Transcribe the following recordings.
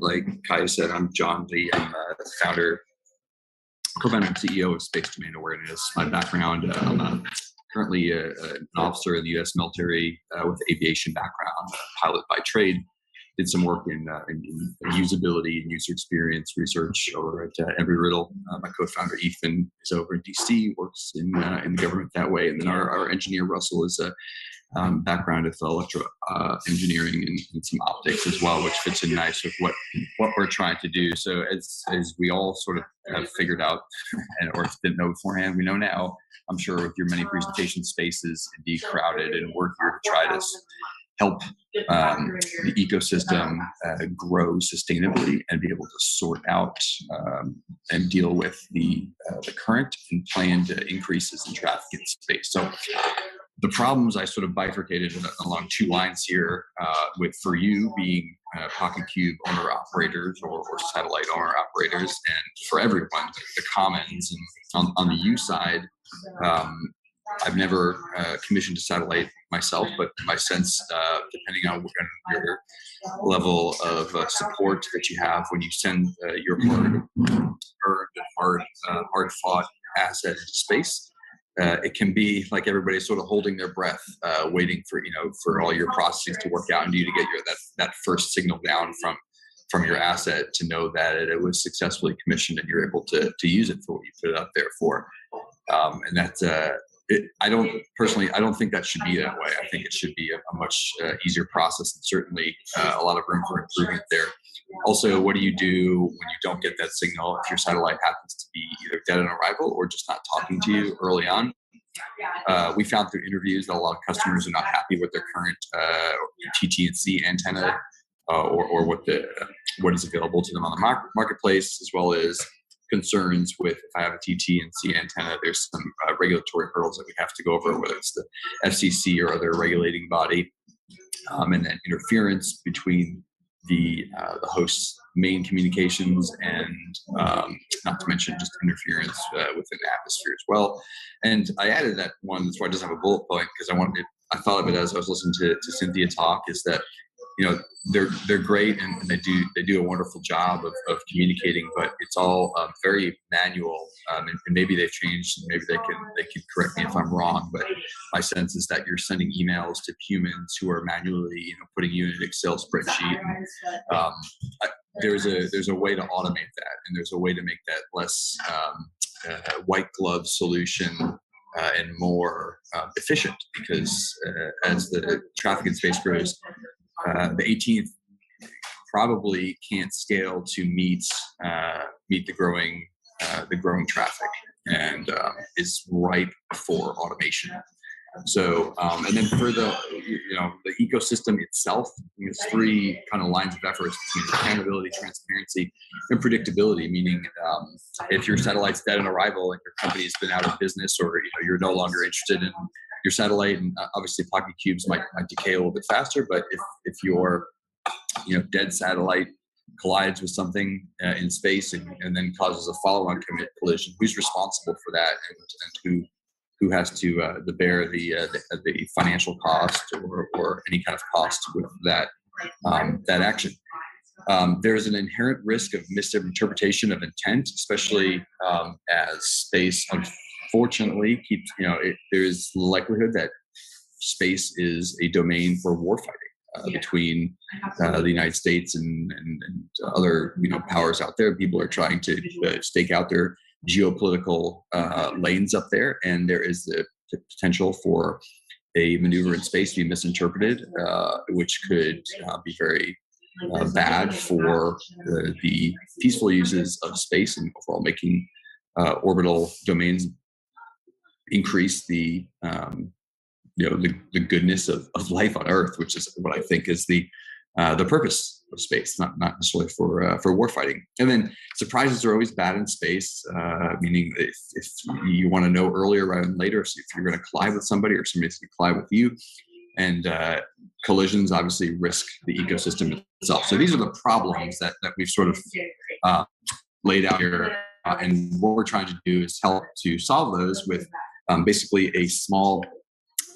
Like Kaya said, I'm John Lee. I'm founder, co-founder and CEO of Space Domain Awareness. My background, I'm currently an officer in the U.S. military with aviation background, pilot by trade. Did some work in usability and user experience research over at Every Riddle. My co-founder Ethan is over in DC, works in the government that way, and then our engineer Russell is a background with electro engineering and some optics as well, which fits in nice with what we're trying to do. So as we all sort of have figured out, or didn't know beforehand, we know now. I'm sure with your many presentation spaces, indeed crowded, and we're here to try to help the ecosystem grow sustainably and be able to sort out and deal with the current and planned increases in traffic in space. So the problems I sort of bifurcated along two lines here, with for you being Pocket Cube owner operators or satellite owner operators, and for everyone the commons. And on the you side, I've never commissioned a satellite myself, but my sense, depending on your level of support that you have, when you send your hard-fought asset into space, it can be like everybody's sort of holding their breath, waiting for for all your processes to work out and you to get your that first signal down from your asset to know that it was successfully commissioned and you're able to use it for what you put it up there for. And that's I don't think that should be that way. I think it should be a much easier process, and certainly a lot of room for improvement there. Also, what do you do when you don't get that signal if your satellite happens to be either dead on arrival or just not talking to you early on? We found through interviews that a lot of customers are not happy with their current TT and C antenna or what is available to them on the marketplace, as well as concerns with if I have a TT and C antenna, there's some regulatory hurdles that we have to go over, whether it's the FCC or other regulating body, and then interference between the host's main communications, and not to mention just interference within the atmosphere as well. And I added that one, that's why it doesn't have a bullet point, because I thought of it as I was listening to Cynthia talk, is that they're great and they do a wonderful job of communicating, but it's all very manual, and maybe they've changed, and maybe they can correct me if I'm wrong, but my sense is that you're sending emails to humans who are manually putting you in an Excel spreadsheet. And, there's a way to automate that, and there's a way to make that less white glove solution. And more efficient, because as the traffic in space grows, the 18th probably can't scale to meet the growing traffic, and is ripe for automation. So, and then for the ecosystem itself, there's three kind of lines of efforts between accountability, transparency, and predictability. Meaning, if your satellite's dead on arrival and your company's been out of business, or you're no longer interested in your satellite, and obviously Pocket Cubes might decay a little bit faster. But if your dead satellite collides with something in space and then causes a follow-on collision, who's responsible for that, and who has to bear the financial cost or any kind of cost with that action. There's an inherent risk of misinterpretation of intent, especially as space, unfortunately, keeps, there is the likelihood that space is a domain for warfighting between the United States and other powers out there. People are trying to stake out their geopolitical lanes up there, and there is the potential for a maneuver in space to be misinterpreted, which could be very bad for the peaceful uses of space, and overall making orbital domains increase the the goodness of life on Earth, which is what I think is the purpose of space, not necessarily for warfighting. And then surprises are always bad in space, meaning if you want to know earlier rather than later, so if you're going to collide with somebody or somebody's going to collide with you, and collisions obviously risk the ecosystem itself. So these are the problems that we've sort of laid out here, and what we're trying to do is help to solve those with basically a small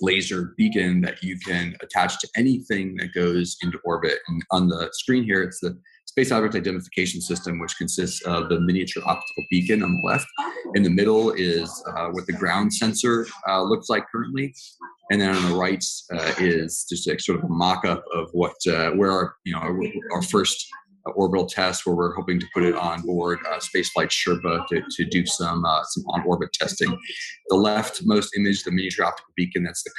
laser beacon that you can attach to anything that goes into orbit. And on the screen here, it's the Space Object Identification System, which consists of the miniature optical beacon on the left. In the middle is what the ground sensor looks like currently, and then on the right is just a sort of a mock-up of what our first orbital test, where we're hoping to put it on board Spaceflight Sherpa to do some on-orbit testing. The leftmost image, the miniature optical beacon, that's the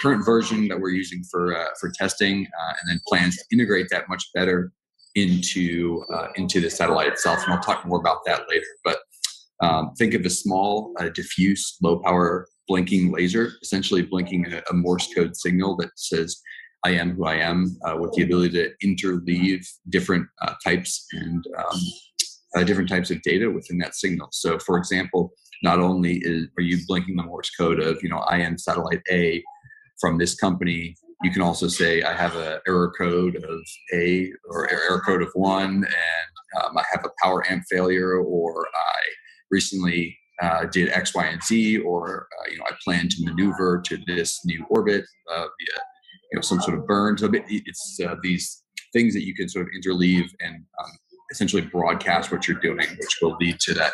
current version that we're using for testing, and then plans to integrate that much better into the satellite itself, and I'll talk more about that later. But think of a small, diffuse, low-power blinking laser, essentially blinking a Morse code signal that says, "I am who I am," with the ability to interleave different types and different types of data within that signal. So, for example, not only are you blinking the Morse code of, "I am satellite A from this company," you can also say, "I have an error code of A or error code of 1, and I have a power amp failure," or "I recently did X, Y, and Z," or "I plan to maneuver to this new orbit via some sort of burn." So it's these things that you can sort of interleave and essentially broadcast what you're doing, which will lead to that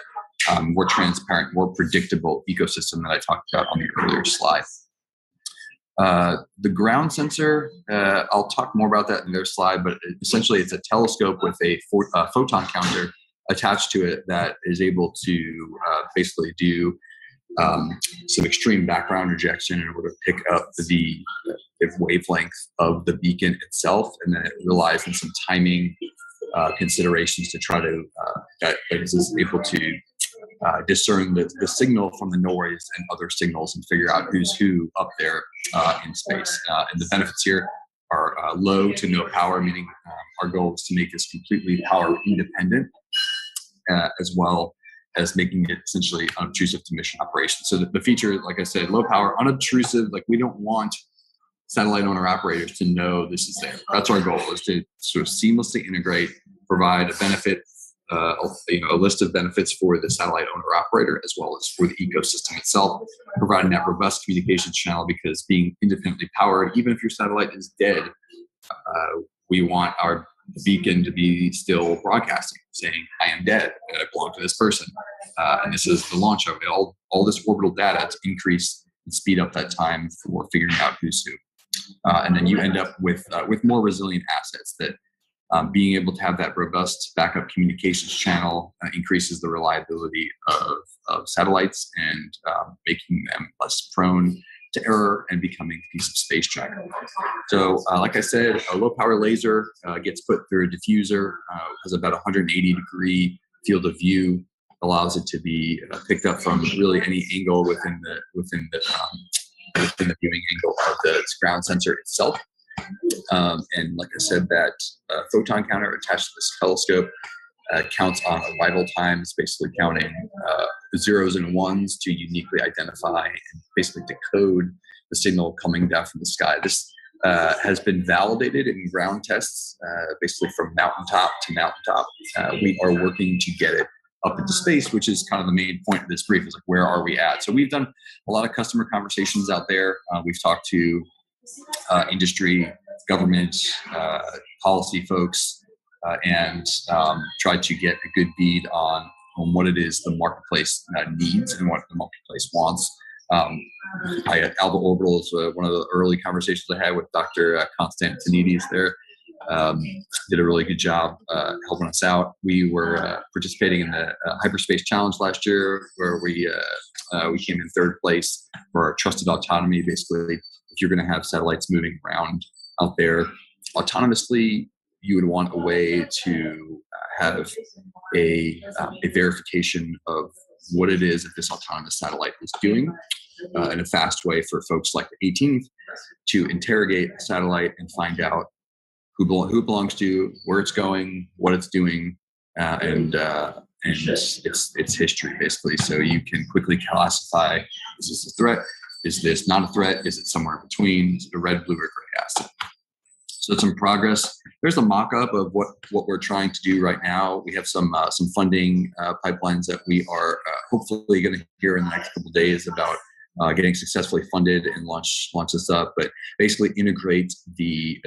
more transparent, more predictable ecosystem that I talked about on the earlier slide. The ground sensor, I'll talk more about that in their slide, but essentially it's a telescope with a photon counter attached to it that is able to basically do some extreme background rejection in order to pick up the wavelength of the beacon itself, and then it relies on some timing considerations to try to that is able to discern the signal from the noise and other signals and figure out who's who up there in space. And the benefits here are low to no power, meaning our goal is to make this completely power independent, as well as making it essentially unobtrusive to mission operations. So the feature, like I said, low power, unobtrusive, like we don't want satellite owner operators to know this is there. That's our goal, is to sort of seamlessly integrate, provide a benefit, a list of benefits for the satellite owner-operator as well as for the ecosystem itself, providing that robust communications channel, because being independently powered, even if your satellite is dead, we want our beacon to be still broadcasting, saying, "I am dead, and I belong to this person." And this is the launch of it. All this orbital data to increase and speed up that time for figuring out who's who. And then you end up with more resilient assets that being able to have that robust backup communications channel increases the reliability of satellites and making them less prone to error and becoming a piece of space junk. So like I said, a low power laser gets put through a diffuser, has about 180-degree field of view, allows it to be picked up from really any angle within the viewing angle of the ground sensor itself. And like I said, that photon counter attached to this telescope counts on arrival times, basically counting zeros and ones to uniquely identify and basically decode the signal coming down from the sky. This has been validated in ground tests, basically from mountaintop to mountaintop. We are working to get it up into space, which is kind of the main point of this brief, is like, where are we at? So we've done a lot of customer conversations out there. We've talked to industry, government, policy folks, and try to get a good bead on what it is the marketplace needs and what the marketplace wants. Alba Orbital is one of the early conversations I had with Dr. Constantinidis there. Did a really good job helping us out. We were participating in the hyperspace challenge last year, where we came in third place for our trusted autonomy. Basically, if you're going to have satellites moving around out there autonomously, you would want a way to have a verification of what it is that this autonomous satellite is doing, in a fast way for folks like the 18th to interrogate a satellite and find out who it belongs to, where it's going, what it's doing, and its history, basically. So you can quickly classify, is this a threat? Is this not a threat? Is it somewhere in between? Is it a red, blue, or gray asset? So it's in progress. There's a mock-up of what we're trying to do right now. We have some funding pipelines that we are hopefully going to hear in the next couple of days about getting successfully funded and launch this up, but basically integrate the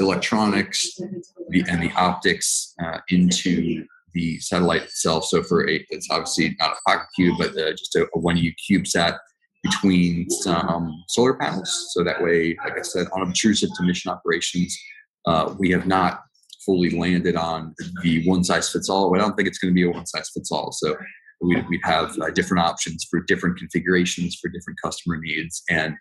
electronics and the optics into the satellite itself. So for a, it's obviously not a pocket cube, but just a 1U CubeSat between some solar panels. So that way, like I said, unobtrusive to mission operations. We have not fully landed on the one size fits all. I don't think it's going to be a one size fits all. So we'd have different options for different configurations for different customer needs. And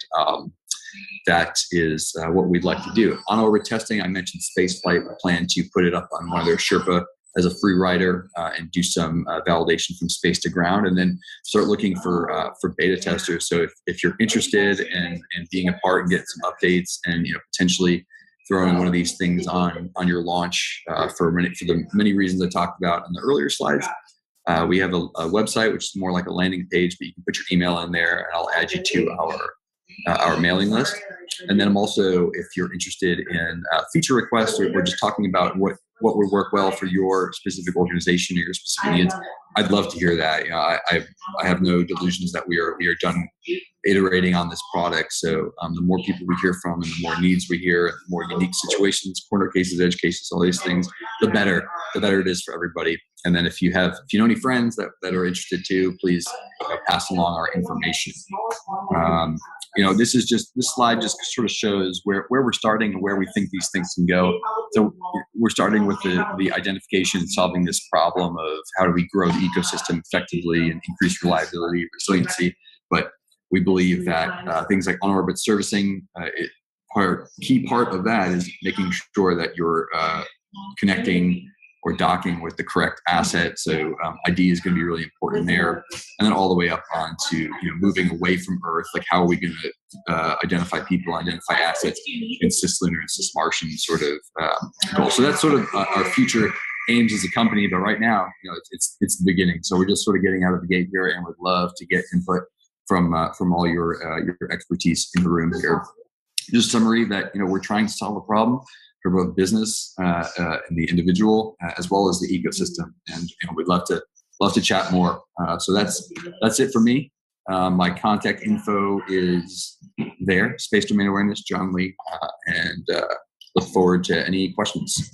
that is what we'd like to do. On orbit testing, I mentioned Spaceflight. We plan to put it up on one of their Sherpa as a free rider and do some validation from space to ground, and then start looking for beta testers. So if you're interested in being a part and get some updates, and potentially throwing one of these things on your launch for the many reasons I talked about in the earlier slides. We have a website, which is more like a landing page, but you can put your email in there, and I'll add you to our mailing list. And then I'm also, if you're interested in feature requests or just talking about what would work well for your specific organization or your specific needs, I'd love to hear that. I have no delusions that we are done iterating on this product. So the more people we hear from, and the more needs we hear, and the more unique situations, corner cases, edge cases, all these things, the better it is for everybody. And then if you know any friends that are interested too, please pass along our information. This slide just sort of shows where we're starting and where we think these things can go. So we're starting with the identification and solving this problem of how do we grow the ecosystem effectively and increase reliability, resiliency. But we believe that things like on-orbit servicing, key part of that is making sure that you're connecting or docking with the correct asset. So ID is going to be really important there, and then all the way up onto moving away from Earth. Like, how are we going to identify people, identify assets in cislunar and cismartian sort of goal? So that's sort of our future aims as a company. But right now, it's the beginning. So we're just sort of getting out of the gate here, and would love to get input from all your expertise in the room here. Just summary that we're trying to solve a problem for both business and the individual, as well as the ecosystem, and we'd love to chat more. So that's it for me. My contact info is there. Space Domain Awareness, John Lee, and look forward to any questions.